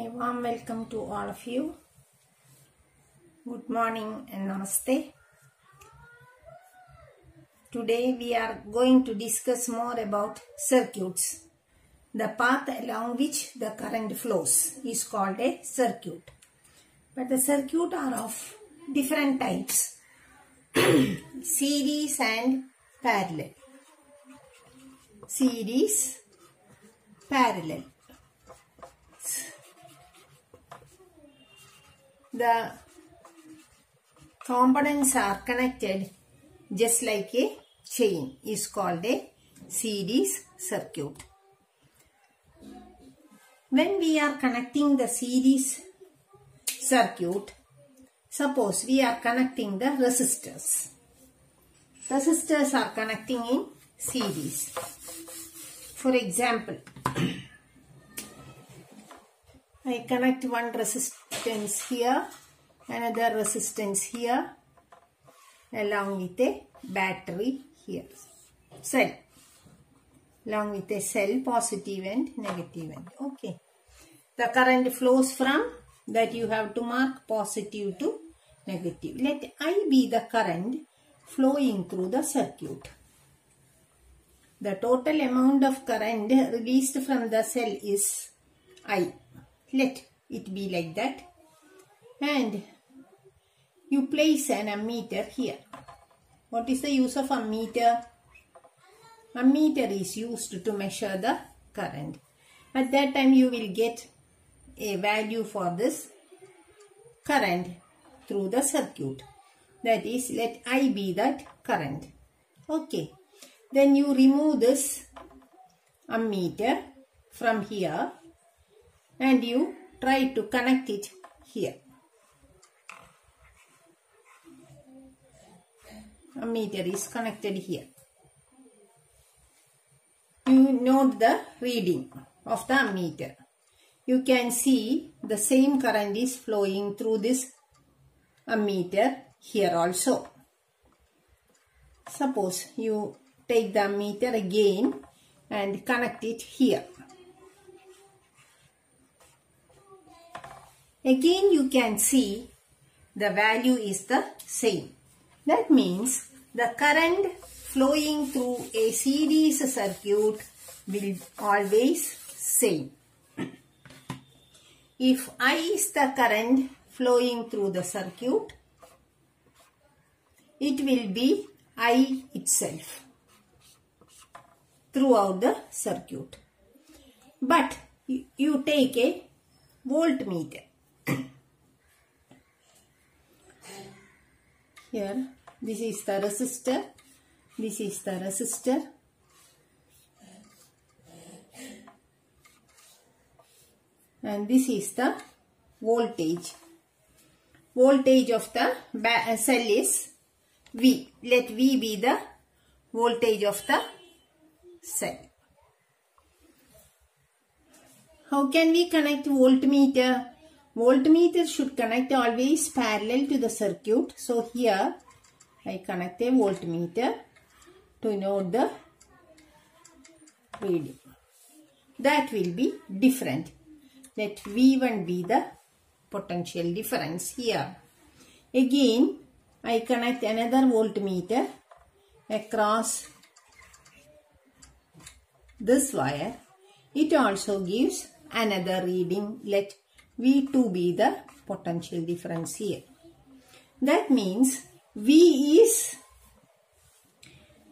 A warm welcome to all of you. Good morning and namaste. Today we are going to discuss more about circuits. The path along which the current flows is called a circuit. But the circuits are of different types. Series and parallel. Series, parallel. The components are connected just like a chain is called a series circuit. When we are connecting the series circuit, suppose we are connecting the resistors. Resistors are connecting in series. For example, I connect one resistance here, another resistance here, along with a battery here. Cell. Along with a cell, positive and negative end. Okay. The current flows from that you have to mark positive to negative. Let I be the current flowing through the circuit. The total amount of current released from the cell is I. Let it be like that, and you place an ammeter here. What is the use of ammeter? Ammeter is used to measure the current. At that time you will get a value for this current through the circuit. That is, let I be that current. Okay. Then you remove this ammeter from here and you try to connect it here. Ammeter is connected here. You note the reading of the ammeter. You can see the same current is flowing through this ammeter here also. Suppose you take the ammeter again and connect it here. Again you can see the value is the same. That means the current flowing through a series circuit will always same. If I is the current flowing through the circuit, it will be I itself throughout the circuit. But you take a voltmeter. Here, this is the resistor. This is the resistor. And this is the voltage. Voltage of the cell is V. Let V be the voltage of the cell. How can we connect voltmeter? Voltmeter should connect always parallel to the circuit. So here I connect a voltmeter to note the reading. That will be different. Let V1 be the potential difference here. Again, I connect another voltmeter across this wire. It also gives another reading. Let V2 be the potential difference here. That means V is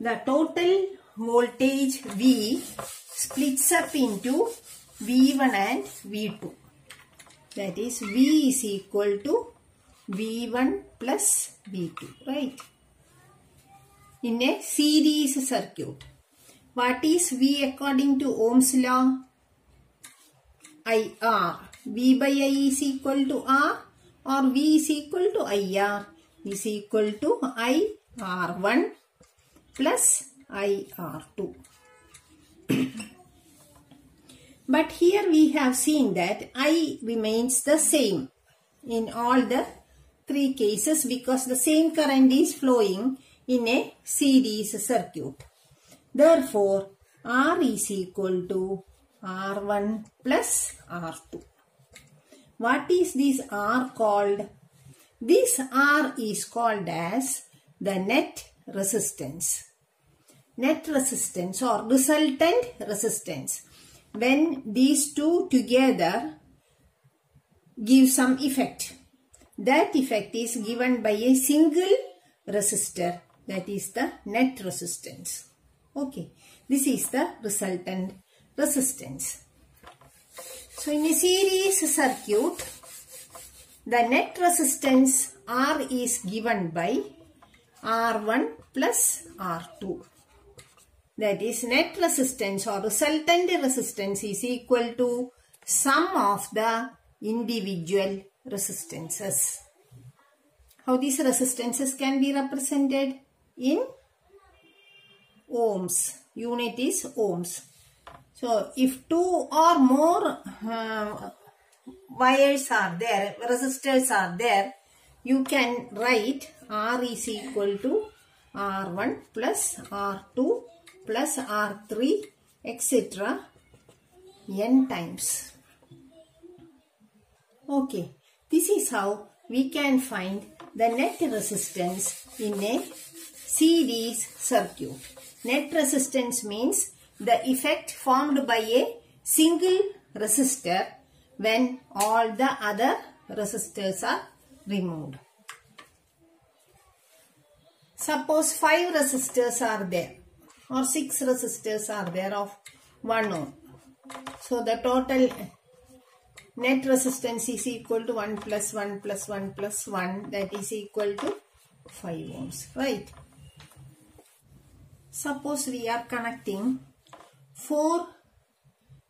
the total voltage. V splits up into V1 and V2. That is, V is equal to V1 plus V2. Right? In a series circuit. What is V according to Ohm's law? IR. V by I is equal to R, or V is equal to IR is equal to IR1 plus IR2. But here we have seen that I remains the same in all the three cases because the same current is flowing in a series circuit. Therefore, R is equal to R1 plus R2. What is this R called? This R is called as the net resistance. Net resistance or resultant resistance. When these two together give some effect. That effect is given by a single resistor. That is the net resistance. Okay. This is the resultant resistance. So, in a series circuit, the net resistance R is given by R1 plus R2. That is, net resistance or resultant resistance is equal to sum of the individual resistances. How these resistances can be represented? In ohms. Unit is ohms. So, if two or more wires are there, resistors are there, you can write R is equal to R1 plus R2 plus R3 etc. n times. Okay, this is how we can find the net resistance in a series circuit. Net resistance means the effect formed by a single resistor when all the other resistors are removed. Suppose 5 resistors are there or 6 resistors are there of 1 ohm. So the total net resistance is equal to 1 plus 1 plus 1 plus 1, that is equal to 5 ohms. Right. Suppose we are connecting 4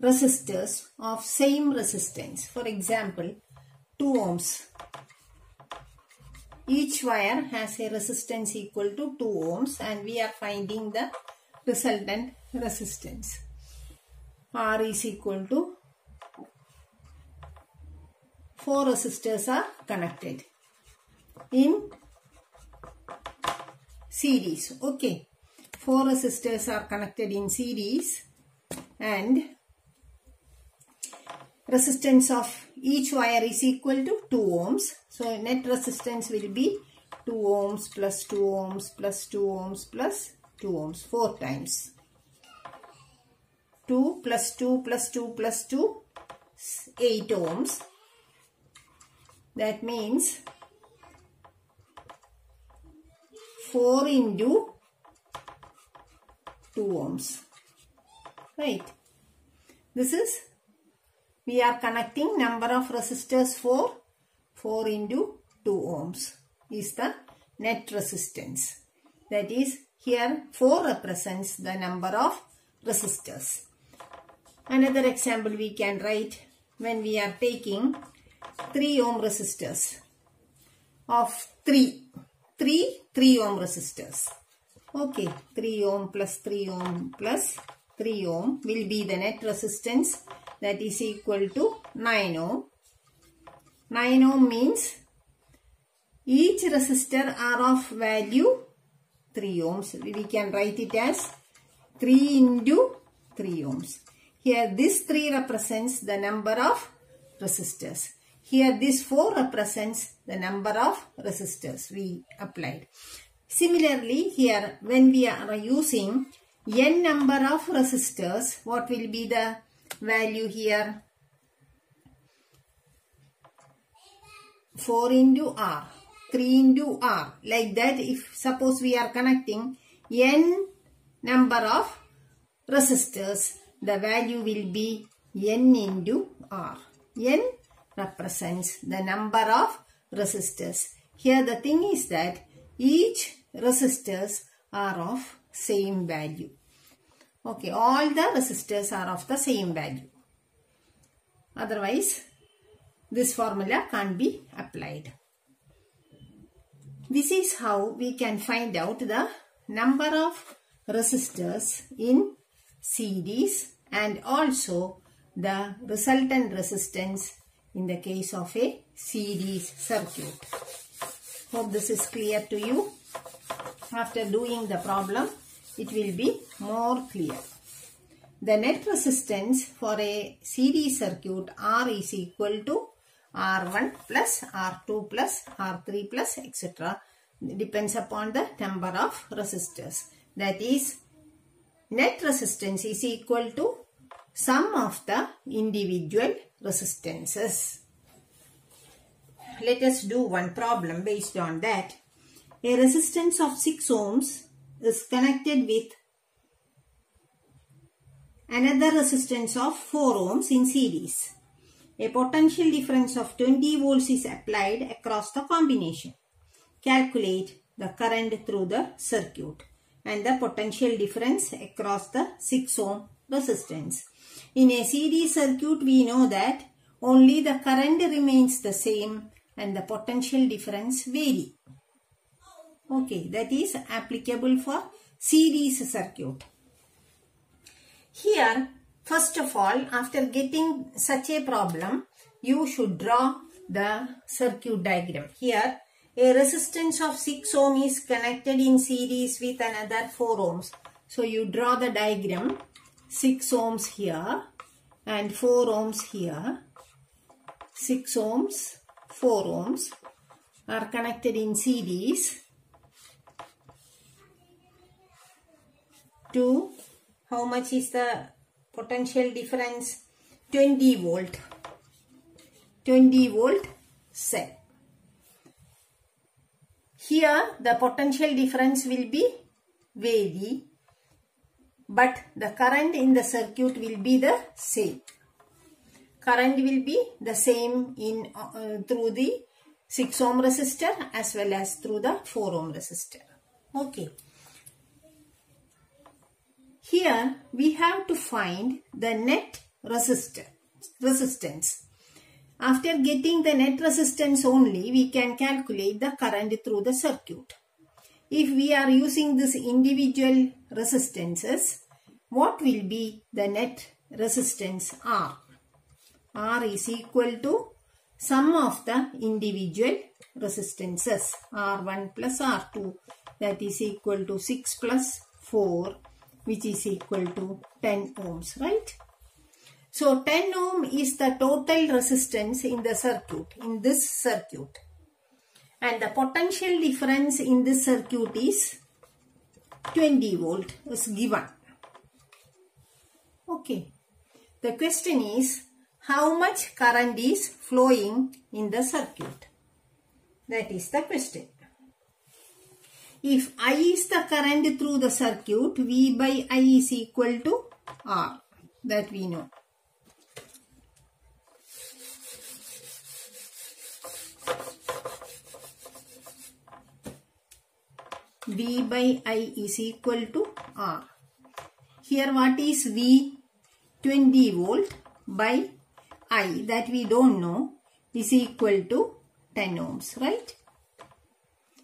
resistors of same resistance. For example, 2 ohms. Each wire has a resistance equal to 2 ohms and we are finding the resultant resistance. R is equal to 4 resistors are connected in series. Okay. 4 resistors are connected in series and resistance of each wire is equal to 2 ohms. So, net resistance will be 2 ohms plus 2 ohms plus 2 ohms plus 2 ohms 4 times. 2 plus 2 plus 2 plus 2 8 ohms. That means 4 into 2 ohms. Right. This is, we are connecting number of resistors 4. 4 into 2 ohms is the net resistance. That is, here 4 represents the number of resistors. Another example we can write when we are taking 3 ohm resistors of 3 ohm resistors. Okay, 3 ohm plus 3 ohm plus 3 ohm will be the net resistance, that is equal to 9 ohm. 9 ohm means each resistor are of value 3 ohms. We can write it as 3 into 3 ohms. Here this 3 represents the number of resistors. Here this 4 represents the number of resistors we applied. Similarly, here when we are using n number of resistors, what will be the value here? 4 into R, 3 into R. Like that, if suppose we are connecting n number of resistors, the value will be n into R. n represents the number of resistors. Here the thing is that each resistors are of same value. Okay, all the resistors are of the same value. Otherwise, this formula can't be applied. This is how we can find out the number of resistors in series and also the resultant resistance in the case of a series circuit. Hope this is clear to you. After doing the problem, it will be more clear. The net resistance for a series circuit R is equal to R1 plus R2 plus R3 plus etc. depends upon the number of resistors. That is, net resistance is equal to sum of the individual resistances. Let us do one problem based on that. A resistance of 6 ohms is connected with another resistance of 4 ohms in series. A potential difference of 20 volts is applied across the combination. Calculate the current through the circuit and the potential difference across the 6 ohm resistance. In a series circuit, we know that only the current remains the same and the potential difference vary. Okay, that is applicable for series circuit. Here, first of all, after getting such a problem, you should draw the circuit diagram. Here, a resistance of 6 ohm is connected in series with another 4 ohms. So, you draw the diagram. 6 ohms here and 4 ohms here. 6 ohms, 4 ohms are connected in series to, how much is the potential difference? 20 volt. 20 volt cell. Here the potential difference will be vary, but the current in the circuit will be the same. Current will be the same in through the 6 ohm resistor as well as through the 4 ohm resistor. Okay. Here we have to find the net resistance. After getting the net resistance only, we can calculate the current through the circuit. If we are using these individual resistances, what will be the net resistance R? R is equal to sum of the individual resistances. R1 plus R2, that is equal to 6 plus 4, which is equal to 10 ohms, right? So, 10 ohm is the total resistance in the circuit, in this circuit. And the potential difference in this circuit is 20 volt is given. Okay. The question is, how much current is flowing in the circuit? That is the question. If I is the current through the circuit, V by I is equal to R. That we know. V by I is equal to R. Here what is V? 20 volt by I, that we don't know, is equal to 10 ohms, right?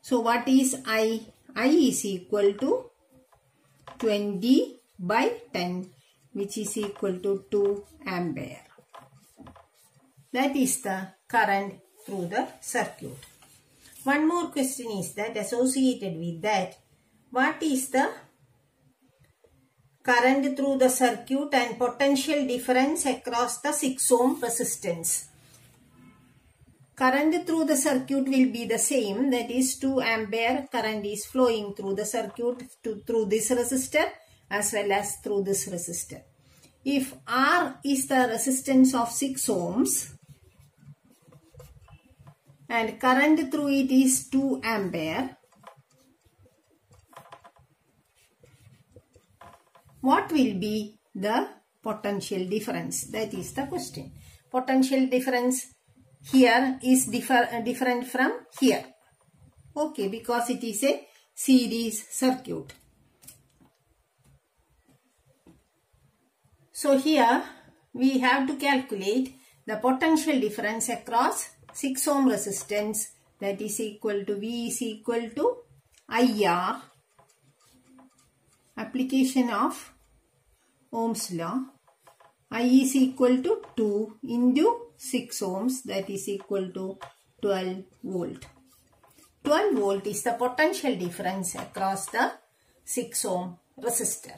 So what is I? I is equal to 20 by 10, which is equal to 2 ampere. That is the current through the circuit. One more question is that associated with that, what is the current through the circuit and potential difference across the 6 ohm resistance? Current through the circuit will be the same, that is 2 ampere current is flowing through the circuit through this resistor as well as through this resistor. If R is the resistance of 6 ohms, and current through it is 2 ampere. What will be the potential difference? That is the question. Potential difference here is different from here. Okay, because it is a series circuit. So here we have to calculate the potential difference across 6 ohm resistance, that is equal to V is equal to IR, application of Ohm's law, I is equal to 2 into 6 ohms, that is equal to 12 volt. 12 volt is the potential difference across the 6 ohm resistor.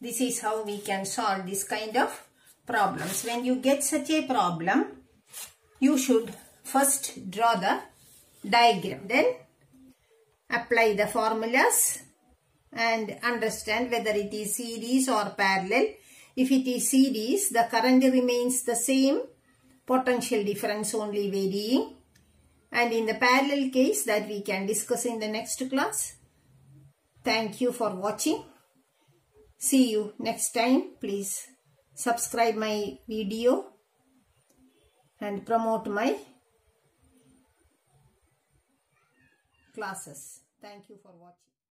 This is how we can solve this kind of problems. When you get such a problem, you should first draw the diagram, then apply the formulas and understand whether it is series or parallel. If it is series, the current remains the same, potential difference only varying. And in the parallel case, that we can discuss in the next class. Thank you for watching. See you next time. Please subscribe my video and promote my classes. Thank you for watching.